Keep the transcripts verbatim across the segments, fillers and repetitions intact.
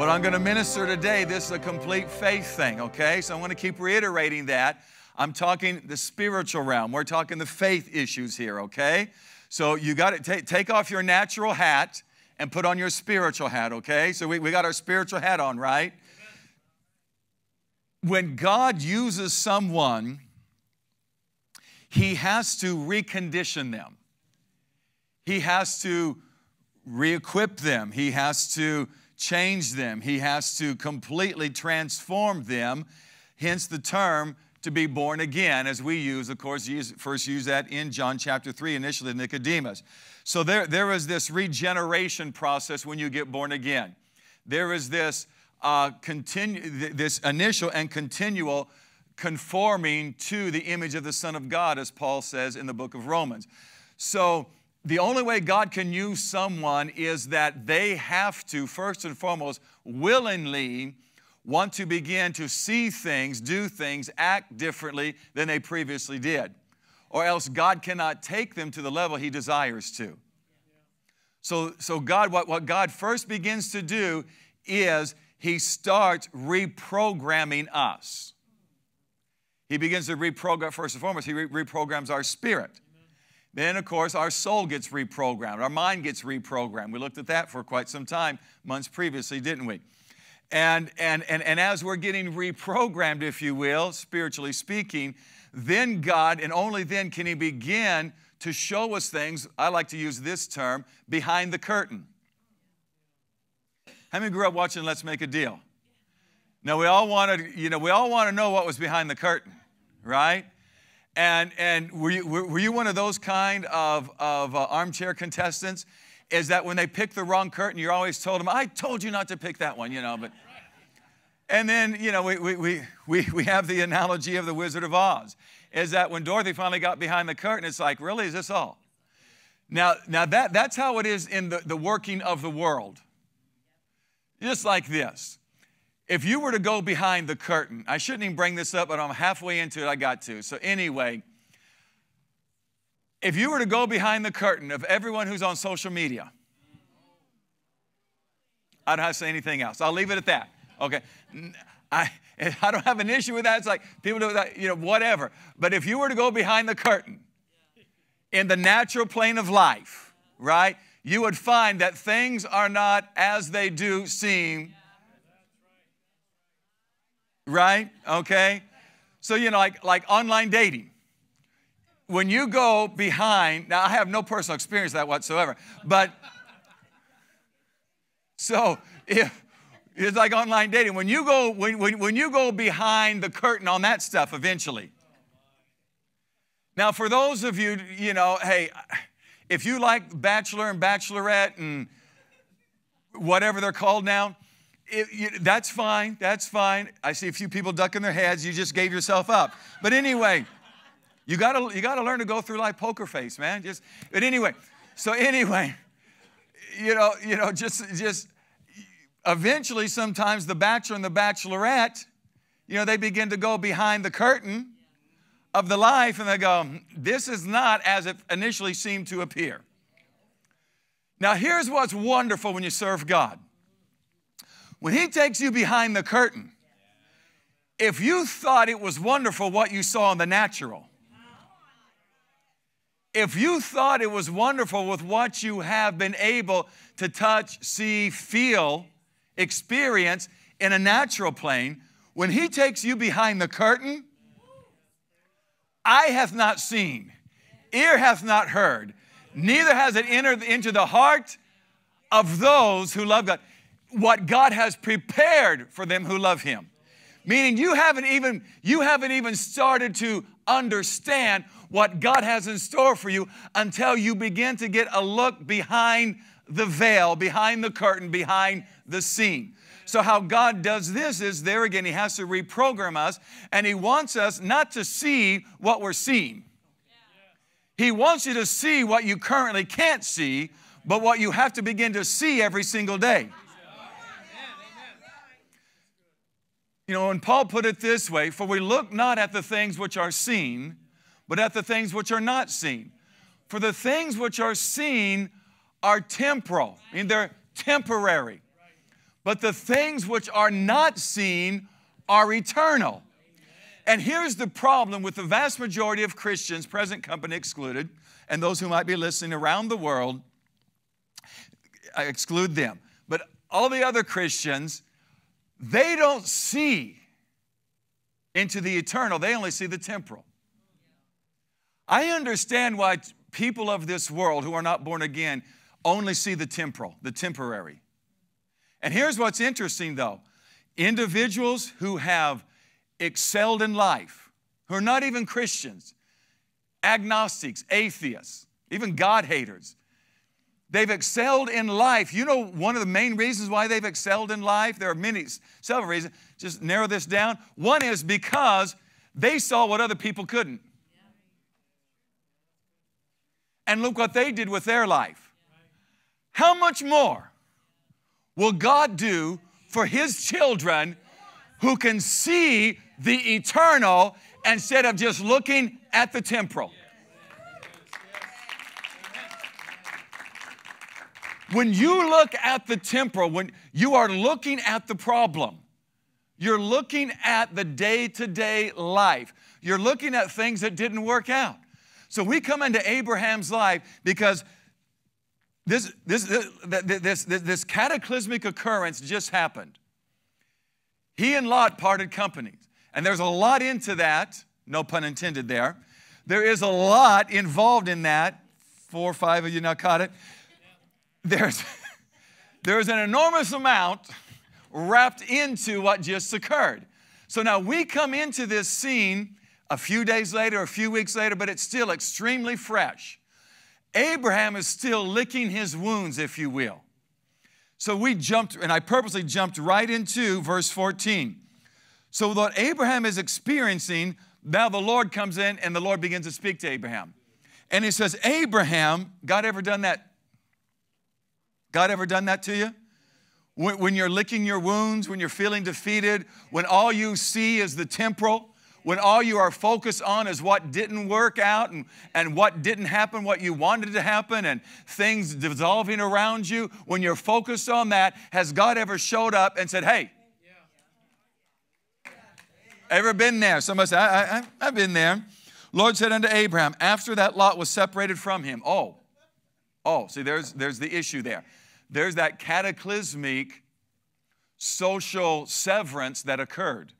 What I'm going to minister today, this is a complete faith thing, okay? So I'm going to keep reiterating that. I'm talking the spiritual realm. We're talking the faith issues here, okay? So you got to take off your natural hat and put on your spiritual hat, okay? So we, we got our spiritual hat on, right? When God uses someone, He has to recondition them. He has to re-equip them. He has to change them. He has to completely transform them, hence the term to be born again, as we use, of course, use, first use that in John chapter three, initially Nicodemus. So there, there is this regeneration process when you get born again. There is this, uh, continu this initial and continual conforming to the image of the Son of God, as Paul says in the book of Romans. So the only way God can use someone is that they have to, first and foremost, willingly want to begin to see things, do things, act differently than they previously did, or else God cannot take them to the level He desires to. So, so God, what, what God first begins to do is He starts reprogramming us. He begins to reprogram, first and foremost, He re reprograms our spirit. Amen. Then, of course, our soul gets reprogrammed. Our mind gets reprogrammed. We looked at that for quite some time, months previously, didn't we? And, and, and, and as we're getting reprogrammed, if you will, spiritually speaking, then God, and only then can He begin to show us things, I like to use this term, behind the curtain. How many grew up watching Let's Make a Deal? Now, we all want to, you know, we all want to know what was behind the curtain, right? And, and were, you, were, were you one of those kind of, of uh, armchair contestants? Is that when they pick the wrong curtain, you're always told them, I told you not to pick that one, you know. But, and then, you know, we, we, we, we have the analogy of the Wizard of Oz. Is that when Dorothy finally got behind the curtain, it's like, really, is this all? Now, now that, that's how it is in the, the working of the world. Just like this. If you were to go behind the curtain, I shouldn't even bring this up, but I'm halfway into it, I got to. So anyway, if you were to go behind the curtain of everyone who's on social media, I don't have to say anything else. I'll leave it at that. Okay. I, I don't have an issue with that. It's like people do that, you know, whatever. But if you were to go behind the curtain in the natural plane of life, right, you would find that things are not as they do seem. Right? Okay. So, you know, like, like online dating. When you go behind, now I have no personal experience with that whatsoever, but so if, it's like online dating. When you go, when, when, when you go behind the curtain on that stuff eventually. Now, for those of you, you know, hey, if you like Bachelor and Bachelorette and whatever they're called now, It, you, that's fine, that's fine. I see a few people ducking their heads. You just gave yourself up. But anyway, you gotta, you gotta learn to go through like poker face, man. Just, but anyway, so anyway, you know, you know, just, just eventually sometimes the bachelor and the bachelorette, you know, they begin to go behind the curtain of the life and they go, this is not as it initially seemed to appear. Now, here's what's wonderful when you serve God. When He takes you behind the curtain, if you thought it was wonderful what you saw in the natural, if you thought it was wonderful with what you have been able to touch, see, feel, experience in a natural plane, when He takes you behind the curtain, eye hath not seen, ear hath not heard, neither has it entered into the heart of those who love God. What God has prepared for them who love Him. Meaning you haven't even, you haven't even started to understand what God has in store for you until you begin to get a look behind the veil, behind the curtain, behind the scene. So how God does this is, there again, He has to reprogram us, and He wants us not to see what we're seeing. He wants you to see what you currently can't see, but what you have to begin to see every single day. You know, and Paul put it this way, for we look not at the things which are seen, but at the things which are not seen. For the things which are seen are temporal, I mean, they're temporary. but the things which are not seen are eternal. And here's the problem with the vast majority of Christians, present company excluded, and those who might be listening around the world, I exclude them. But all the other Christians, they don't see into the eternal. They only see the temporal. I understand why people of this world who are not born again only see the temporal, the temporary. And here's what's interesting, though. Individuals who have excelled in life, who are not even Christians, agnostics, atheists, even God-haters. They've excelled in life. You know one of the main reasons why they've excelled in life? There are many, several reasons. Just narrow this down. One is because they saw what other people couldn't. And look what they did with their life. How much more will God do for His children who can see the eternal instead of just looking at the temporal? When you look at the temporal, when you are looking at the problem, you're looking at the day-to-day life. You're looking at things that didn't work out. So we come into Abraham's life because this, this, this, this, this, this cataclysmic occurrence just happened. He and Lot parted companies. And there's a lot into that, no pun intended there. There is a lot involved in that. Four or five of you now caught it. There's, there's an enormous amount wrapped into what just occurred. So now we come into this scene a few days later, a few weeks later, but it's still extremely fresh. Abraham is still licking his wounds, if you will. So we jumped, and I purposely jumped right into verse fourteen. So what Abraham is experiencing, now the Lord comes in and the Lord begins to speak to Abraham. And He says, Abraham, God ever done that? God ever done that to you? When, when you're licking your wounds, when you're feeling defeated, when all you see is the temporal, when all you are focused on is what didn't work out and, and what didn't happen, what you wanted to happen, and things dissolving around you, when you're focused on that, has God ever showed up and said, hey, yeah. Ever been there? Somebody said, I, I, I've been there. Lord said unto Abraham, after that Lot was separated from him. Oh, oh, see, there's, there's the issue there. There's that cataclysmic social severance that occurred.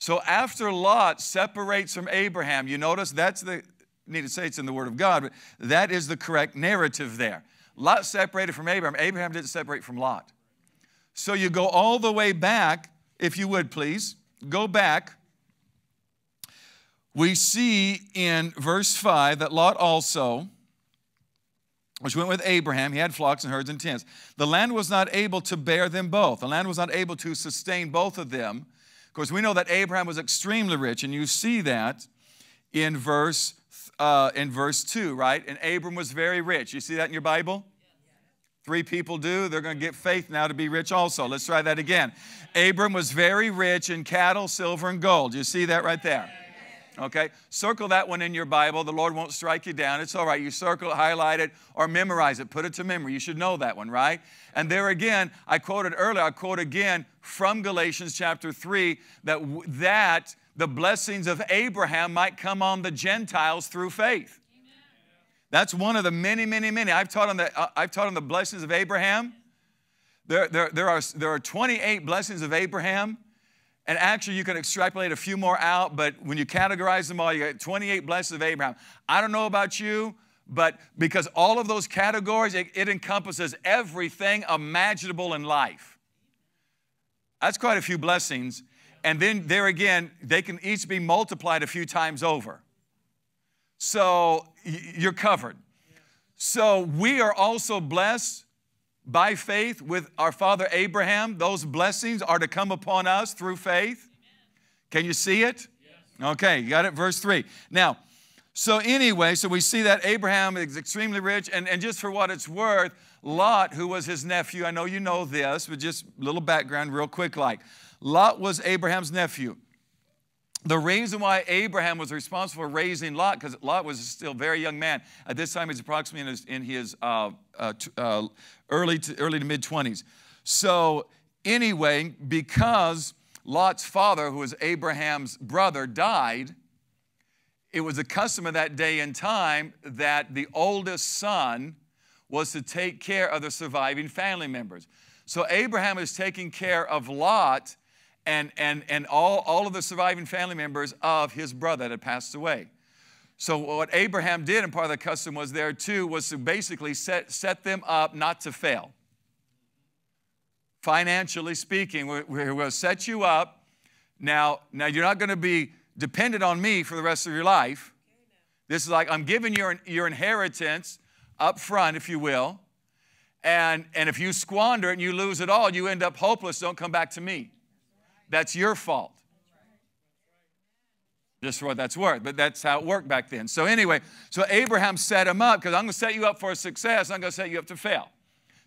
So after Lot separates from Abraham, you notice that's the, I need to say it's in the Word of God, but that is the correct narrative there. Lot separated from Abraham. Abraham didn't separate from Lot. So you go all the way back, if you would please, go back. We see in verse five that Lot also, which went with Abraham, he had flocks and herds and tents. The land was not able to bear them both. The land was not able to sustain both of them. Of course, we know that Abraham was extremely rich, and you see that in verse, uh, in verse two, right? And Abram was very rich. You see that in your Bible? Three people do. They're going to get faith now to be rich also. Let's try that again. Abram was very rich in cattle, silver, and gold. You see that right there? Okay, circle that one in your Bible. The Lord won't strike you down. It's all right. You circle it, highlight it, or memorize it. Put it to memory. You should know that one, right? And there again, I quoted earlier, I quote again from Galatians chapter three, that, that the blessings of Abraham might come on the Gentiles through faith. Amen. That's one of the many, many, many. I've taught on the, uh, I've taught on the blessings of Abraham. There, there, there, are, there are twenty-eight blessings of Abraham. And actually, you can extrapolate a few more out, but when you categorize them all, you got twenty-eight blessings of Abraham. I don't know about you, but because all of those categories, it, it encompasses everything imaginable in life. That's quite a few blessings. And then there again, they can each be multiplied a few times over. So you're covered. So we are also blessed by faith with our father Abraham. Those blessings are to come upon us through faith. Amen. Can you see it? Yes. Okay, you got it, verse three. Now, so anyway, so we see that Abraham is extremely rich, and, and just for what it's worth, Lot, who was his nephew, I know you know this, but just a little background real quick like. Lot was Abraham's nephew. The reason why Abraham was responsible for raising Lot, because Lot was still a very young man. At this time, he's approximately in his, in his uh, uh, uh, early to, early to mid-twenties. So anyway, because Lot's father, who was Abraham's brother, died, it was a custom of that day and time that the oldest son was to take care of the surviving family members. So Abraham is taking care of Lot and, and, and all, all of the surviving family members of his brother that had passed away. So what Abraham did, and part of the custom was there too, was to basically set, set them up not to fail. Financially speaking, we're, we're going to set you up. Now, now you're not going to be dependent on me for the rest of your life. This is like, I'm giving your, your inheritance up front, if you will. And, and if you squander it and you lose it all, you end up hopeless. Don't come back to me. That's your fault. Just for what that's worth, but that's how it worked back then. So anyway, so Abraham set him up, because I'm going to set you up for success. I'm going to set you up to fail.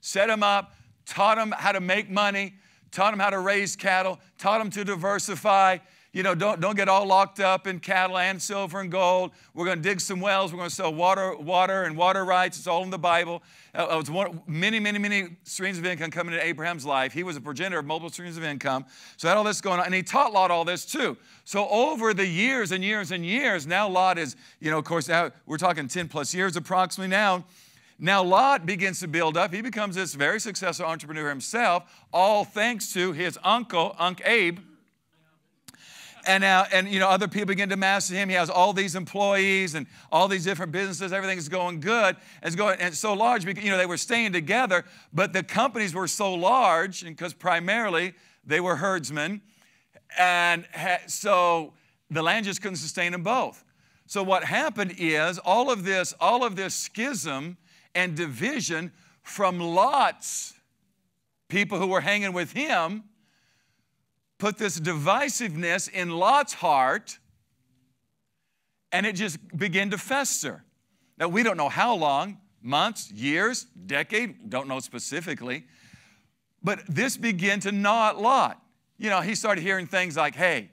Set him up, taught him how to make money, taught him how to raise cattle, taught him to diversify. You know, don't, don't get all locked up in cattle and silver and gold. We're going to dig some wells. We're going to sell water, water and water rights. It's all in the Bible. Uh, it was one, many, many, many streams of income coming into Abraham's life. He was a progenitor of multiple streams of income. So that all this going on. And he taught Lot all this too. So over the years and years and years, now Lot is, you know, of course, now we're talking ten plus years approximately now. Now Lot begins to build up. He becomes this very successful entrepreneur himself, all thanks to his uncle, Unc Abe. And now, and you know, other people begin to master him. He has all these employees and all these different businesses. Everything's going good. It's going, and so large, because, you know, they were staying together, but the companies were so large, and because primarily they were herdsmen. And ha, so the land just couldn't sustain them both. So what happened is all of this, all of this schism and division from Lot's people who were hanging with him put this divisiveness in Lot's heart, and it just began to fester. Now, we don't know how long, months, years, decade, don't know specifically, but this began to gnaw at Lot. You know, he started hearing things like, hey,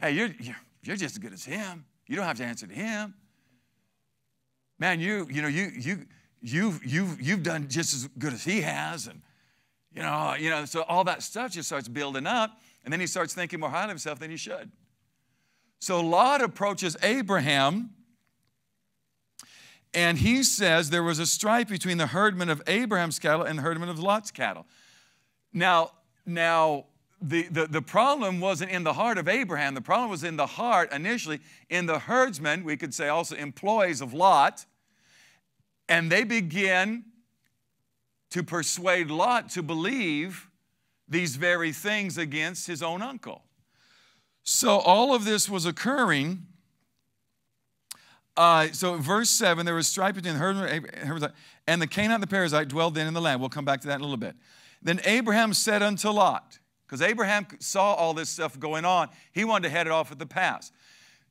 hey, you're, you're just as good as him. You don't have to answer to him. Man, you, you know, you, you, you've, you've, you've done just as good as he has, and, you know, you know, so all that stuff just starts building up. And then he starts thinking more highly of himself than he should. So Lot approaches Abraham, and he says there was a strife between the herdmen of Abraham's cattle and the herdmen of Lot's cattle. Now, now the, the, the problem wasn't in the heart of Abraham. The problem was in the heart initially in the herdsmen, we could say also employees of Lot, and they begin to persuade Lot to believe these very things against his own uncle. So all of this was occurring. Uh, so verse seven, there was strife between the herdmen and the Canaanite and the Perizzite dwelled then in the land. We'll come back to that in a little bit. Then Abraham said unto Lot, because Abraham saw all this stuff going on, he wanted to head it off at the pass.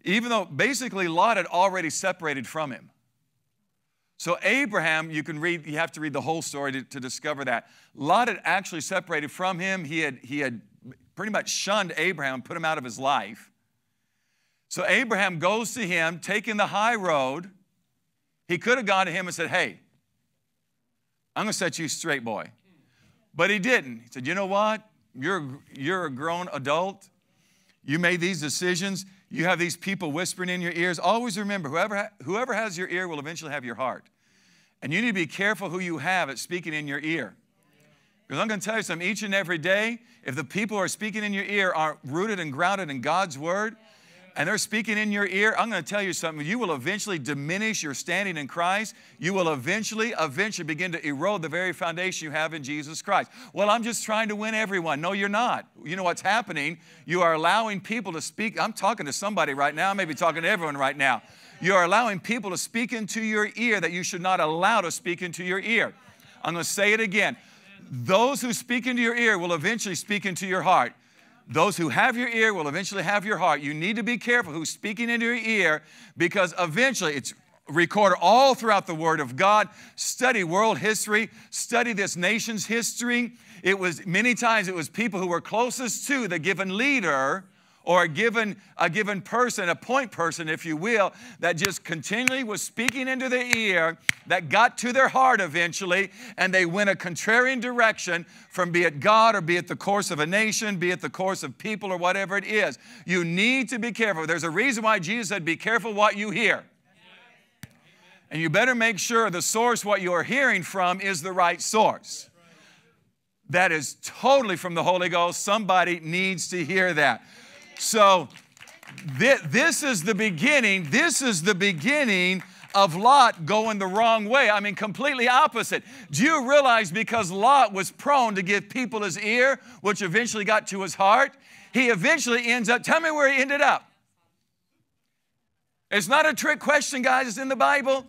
Even though basically Lot had already separated from him. So Abraham, you can read, you have to read the whole story to, to discover that. Lot had actually separated from him. He had, he had pretty much shunned Abraham, put him out of his life. So Abraham goes to him, taking the high road. He could have gone to him and said, hey, I'm going to set you straight, boy. But he didn't. He said, you know what? You're, you're a grown adult. You made these decisions. You have these people whispering in your ears. Always remember, whoever, ha whoever has your ear will eventually have your heart. And you need to be careful who you have at speaking in your ear. Because I'm going to tell you something, each and every day, if the people who are speaking in your ear aren't rooted and grounded in God's word, and they're speaking in your ear, I'm going to tell you something. You will eventually diminish your standing in Christ. You will eventually, eventually begin to erode the very foundation you have in Jesus Christ. Well, I'm just trying to win everyone. No, you're not. You know what's happening? You are allowing people to speak. I'm talking to somebody right now. I may be talking to everyone right now. You are allowing people to speak into your ear that you should not allow to speak into your ear. I'm going to say it again. Those who speak into your ear will eventually speak into your heart. Those who have your ear will eventually have your heart. You need to be careful who's speaking into your ear, because eventually it's recorded all throughout the Word of God. Study world history. Study this nation's history. It was many times it was people who were closest to the given leader or a given, a given person, a point person, if you will, that just continually was speaking into their ear, that got to their heart eventually, and they went a contrarian direction from be it God or be it the course of a nation, be it the course of people or whatever it is. You need to be careful. There's a reason why Jesus said, be careful what you hear. And you better make sure the source what you're hearing from is the right source. That is totally from the Holy Ghost. Somebody needs to hear that. So th this is the beginning. This is the beginning of Lot going the wrong way. I mean, completely opposite. Do you realize because Lot was prone to give people his ear, which eventually got to his heart, he eventually ends up, tell me where he ended up. It's not a trick question, guys. It's in the Bible.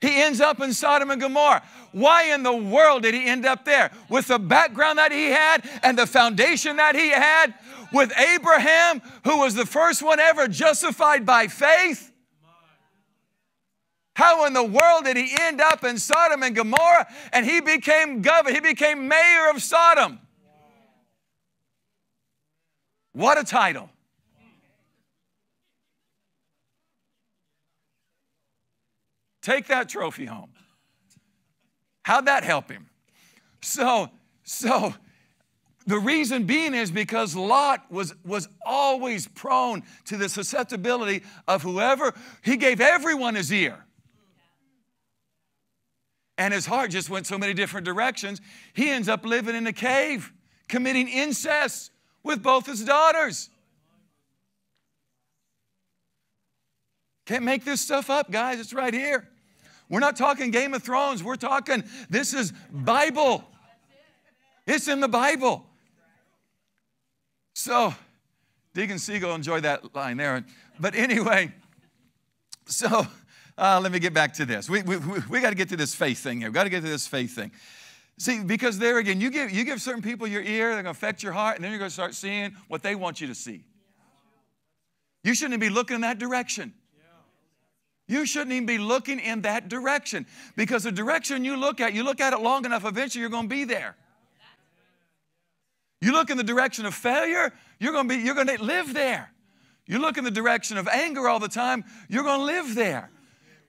He ends up in Sodom and Gomorrah. Why in the world did he end up there? With the background that he had and the foundation that he had, with Abraham, who was the first one ever justified by faith. How in the world did he end up in Sodom and Gomorrah? And he became governor. He became mayor of Sodom. What a title. Take that trophy home. How'd that help him? So, so the reason being is because Lot was, was always prone to the susceptibility of whoever. He gave everyone his ear. And his heart just went so many different directions. He ends up living in a cave, committing incest with both his daughters. Can't make this stuff up, guys. It's right here. We're not talking Game of Thrones. We're talking, this is Bible. It's in the Bible. So, Deacon Siegel enjoyed that line there. But anyway, so uh, let me get back to this. We, we, we, we got to get to this faith thing here. We've got to get to this faith thing. See, because there again, you give, you give certain people your ear, they're going to affect your heart, and then you're going to start seeing what they want you to see. You shouldn't be looking in that direction. You shouldn't even be looking in that direction, because the direction you look at, you look at it long enough, eventually you're going to be there. You look in the direction of failure, you're going to be, you're going to live there. You look in the direction of anger all the time, you're going to live there.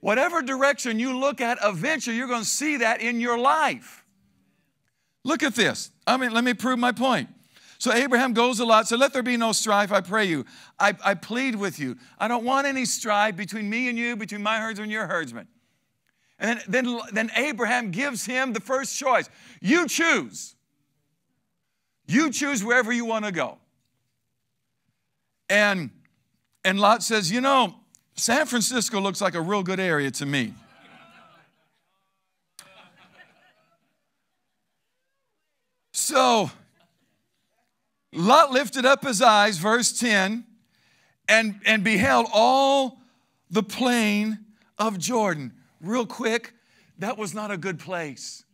Whatever direction you look at, eventually you're going to see that in your life. Look at this. I mean, let me prove my point. So Abraham goes to Lot, said, let there be no strife, I pray you. I, I plead with you. I don't want any strife between me and you, between my herdsman and your herdsman. And then, then, then Abraham gives him the first choice. You choose. You choose wherever you want to go. And, and Lot says, you know, San Francisco looks like a real good area to me. So Lot lifted up his eyes, verse ten, and, and beheld all the plain of Jordan. Real quick, that was not a good place.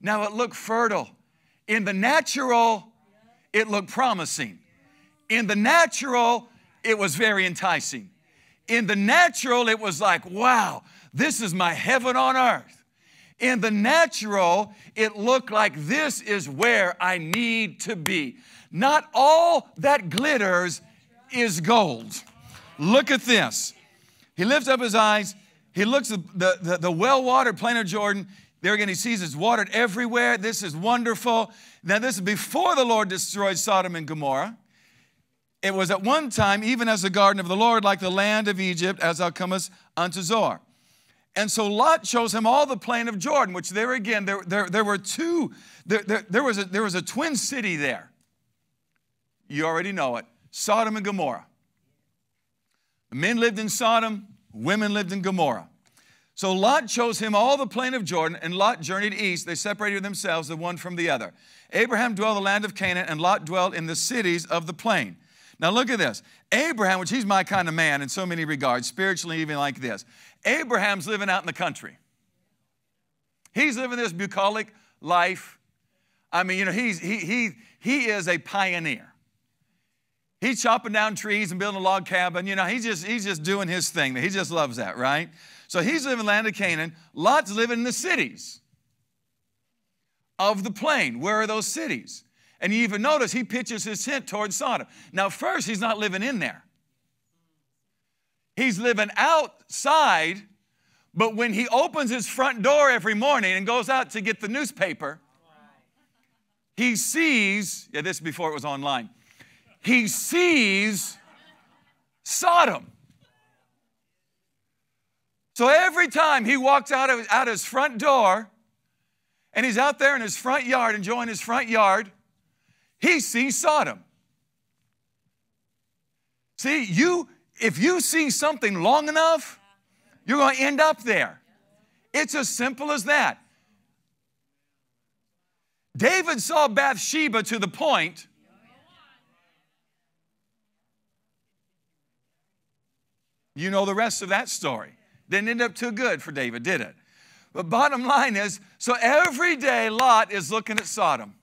Now it looked fertile. In the natural, it looked promising. In the natural, it was very enticing. In the natural, it was like, wow, this is my heaven on earth. In the natural, it looked like this is where I need to be. Not all that glitters is gold. Look at this. He lifts up his eyes. He looks at the, the, the well-watered plain of Jordan. There again, he sees it's watered everywhere. This is wonderful. Now, this is before the Lord destroyed Sodom and Gomorrah. It was at one time, even as the garden of the Lord, like the land of Egypt, as thou comest unto Zoar. And so Lot shows him all the plain of Jordan, which there again, there, there, there were two, there, there, there, was a, there was a twin city there. You already know it, Sodom and Gomorrah. Men lived in Sodom, women lived in Gomorrah. So Lot shows him all the plain of Jordan, and Lot journeyed east. They separated themselves, the one from the other. Abraham dwelt in the land of Canaan, and Lot dwelt in the cities of the plain. Now look at this. Abraham, which he's my kind of man in so many regards, spiritually even like this. Abraham's living out in the country. He's living this bucolic life. I mean, you know, he's, he, he, he is a pioneer. He's chopping down trees and building a log cabin. You know, he's just, he's just doing his thing. He just loves that, right? So he's living in the land of Canaan. Lot's living in the cities of the plain. Where are those cities? And you even notice he pitches his tent towards Sodom. Now, first, he's not living in there. He's living outside, but when he opens his front door every morning and goes out to get the newspaper, he sees, yeah, this before it was online, he sees Sodom. So every time he walks out of, out his front door, and he's out there in his front yard, enjoying his front yard, he sees Sodom. See, you, if you see something long enough, you're going to end up there. It's as simple as that. David saw Bathsheba to the point you know the rest of that story. Didn't end up too good for David, did it? But bottom line is, so every day Lot is looking at Sodom.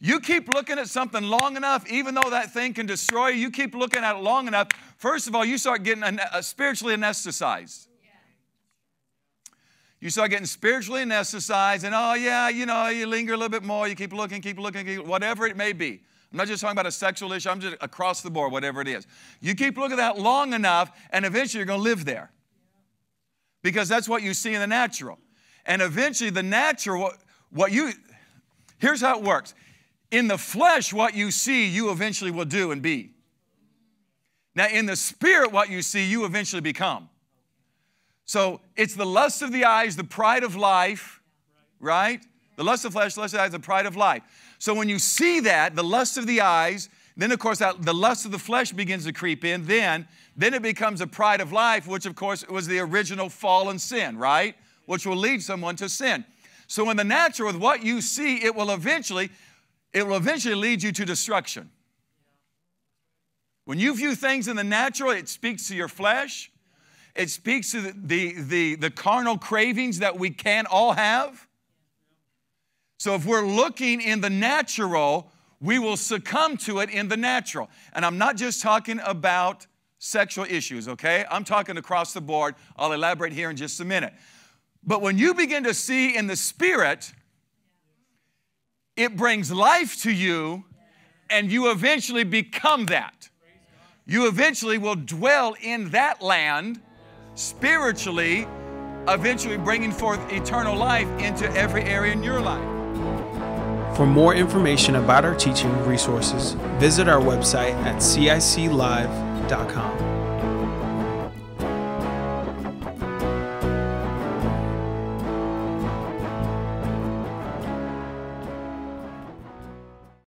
You keep looking at something long enough, even though that thing can destroy you, you keep looking at it long enough, first of all, you start getting spiritually anesthetized. You start getting spiritually anesthetized, and oh yeah, you know, you linger a little bit more, you keep looking, keep looking, keep, whatever it may be. I'm not just talking about a sexual issue, I'm just across the board, whatever it is. You keep looking at that long enough, and eventually you're going to live there. Because that's what you see in the natural. And eventually the natural, what you, here's how it works. In the flesh, what you see, you eventually will do and be. Now in the spirit, what you see, you eventually become. So it's the lust of the eyes, the pride of life, right? The lust of flesh, the lust of the eyes, the pride of life. So when you see that, the lust of the eyes, then of course that, the lust of the flesh begins to creep in, then Then it becomes a pride of life, which, of course, was the original fallen sin, right? Which will lead someone to sin. So in the natural, with what you see, it will eventually, it will eventually lead you to destruction. When you view things in the natural, it speaks to your flesh. It speaks to the, the, the, the carnal cravings that we can all have. So if we're looking in the natural, we will succumb to it in the natural. And I'm not just talking about sexual issues, okay? I'm talking across the board. I'll elaborate here in just a minute. But when you begin to see in the spirit, it brings life to you, and you eventually become that. You eventually will dwell in that land spiritually, eventually bringing forth eternal life into every area in your life. For more information about our teaching resources, visit our website at C I C live dot com.